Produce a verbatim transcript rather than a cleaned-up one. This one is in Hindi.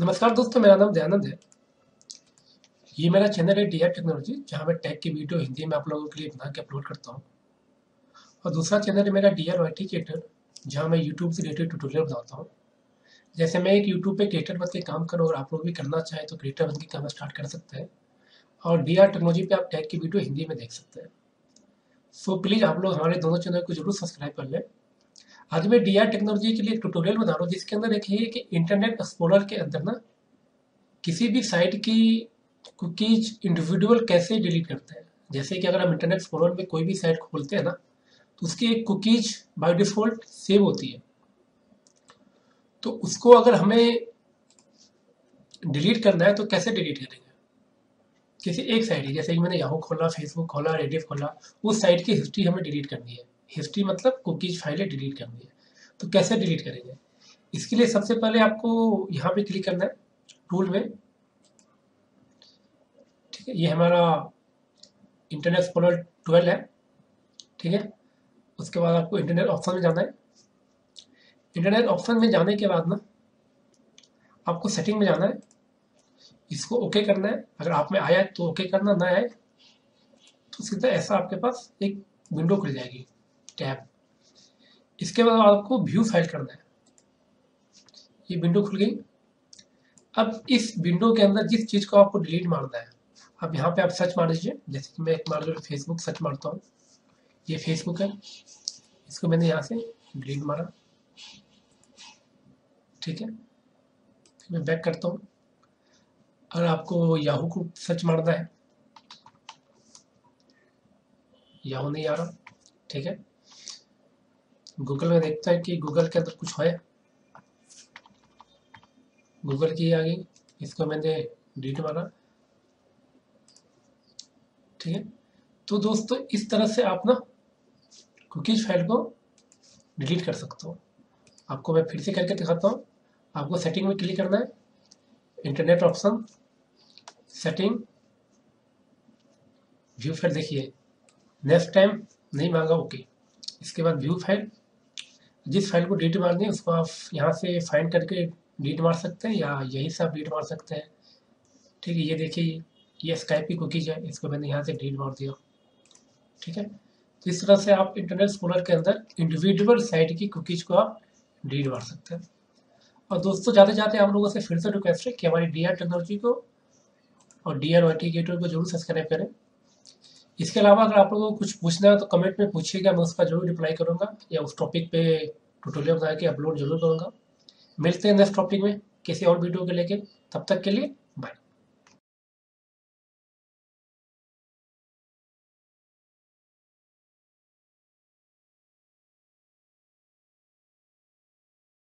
नमस्कार दोस्तों, मेरा नाम दयानंद है। ये मेरा चैनल है डी आर टेक्नोलॉजी, जहाँ मैं टेक की वीडियो हिंदी में आप लोगों के लिए बना के अपलोड करता हूँ। और दूसरा चैनल है मेरा डी आर वर्टीगेटर, जहाँ मैं यूट्यूब से रिलेटेड ट्यूटोरियल बनाता हूँ। जैसे मैं एक यूट्यूब पे क्रिएटर बन के काम करूँ, और आप लोग भी करना चाहें तो क्रिएटर बन के काम स्टार्ट कर सकते हैं। और डी आर टेक्नोलॉजी पे आप टेक की वीडियो हिंदी में देख सकते हैं। सो प्लीज़ आप लोग हमारे दोनों चैनल को जरूर सब्सक्राइब कर लें। आज मैं डी आर टेक्नोलॉजी के लिए एक ट्यूटोरियल बना रहा हूँ, जिसके अंदर देखिए कि इंटरनेट एक्सप्लोरर के अंदर ना किसी भी साइट की कुकीज इंडिविजुअल कैसे डिलीट करते हैं। जैसे कि अगर हम इंटरनेट एक्सप्लोरर में कोई भी साइट खोलते हैं ना, तो उसकी एक कुकीज बाय डिफॉल्ट सेव होती है। तो उसको अगर हमें डिलीट करना है तो कैसे डिलीट करेंगे? किसी एक साइट है, जैसे कि मैंने याहू खोला, फेसबुक खोला, रेडिफ खोला, उस साइट की हिस्ट्री हमें डिलीट करनी है। हिस्ट्री मतलब कुकीज फाइलें डिलीट करनी है। तो कैसे डिलीट करेंगे? इसके लिए सबसे पहले आपको यहाँ पे क्लिक करना है टूल में। ठीक है, ये हमारा इंटरनेट एक्सप्लोरर ट्वेल्व है। ठीक है, उसके बाद आपको इंटरनेट ऑप्शन में जाना है। इंटरनेट ऑप्शन में जाने के बाद ना आपको सेटिंग में जाना है, इसको ओके करना है। अगर आप में आया तो ओके करना, ना आए तो सीधा ऐसा आपके पास एक विंडो खुल जाएगी टैब। इसके बाद आपको व्यू फाइल करना है। ये विंडो खुल गई। अब इस विंडो के अंदर जिस चीज़ को आपको डिलीट मारना है, अब यहाँ पे आप सर्च मार लीजिए। जैसे कि मैं एक मार लूँ फेसबुक, सर्च मारता हूँ, ये फेसबुक है, इसको मैंने यहाँ से डिलीट मारा। ठीक है, मैं बैक करता हूँ। अगर आपको याहू को सर्च मारना है, याहू नहीं आ रहा। ठीक है, गूगल में देखता है कि गूगल के अंदर कुछ है। गूगल की आ गई, इसको मैंने डिलीट मारा। ठीक है, तो दोस्तों इस तरह से आप ना कुकीज फाइल को डिलीट कर सकते हो। आपको मैं फिर से करके दिखाता हूँ। आपको सेटिंग में क्लिक करना है, internet option, setting, view file. देखिए नेक्स्ट टाइम नहीं मांगा, ओके। इसके बाद व्यू फाइल, जिस फाइल को डिलीट मारनी है उसको आप यहाँ से फाइंड करके डिलीट मार सकते हैं, या यहीं से आप डिलीट मार सकते हैं। ठीक है, ये देखिए ये स्काइप की कुकीज है, इसको मैंने यहाँ से डिलीट मार दिया। ठीक है, तो इस तरह से आप इंटरनेट एक्सप्लोरर के अंदर इंडिविजुअल साइट की कुकीज को आप डिलीट मार सकते हैं। और दोस्तों जाते जाते आप लोगों से फिर से रिक्वेस्ट है कि हमारी डी आर टेक्नोलॉजी को और डी आर वर्टीगेटर को जरूर सब्सक्राइब करें। इसके अलावा अगर आप लोगों को कुछ पूछना है तो कमेंट में पूछिएगा, मैं उसका जरूर रिप्लाई करूँगा, या उस टॉपिक पे ट्यूटोरियल बना के अपलोड जरूर करूँगा। मिलते हैं नेक्स्ट टॉपिक में किसी और वीडियो के लेके। तब तक के लिए बाय।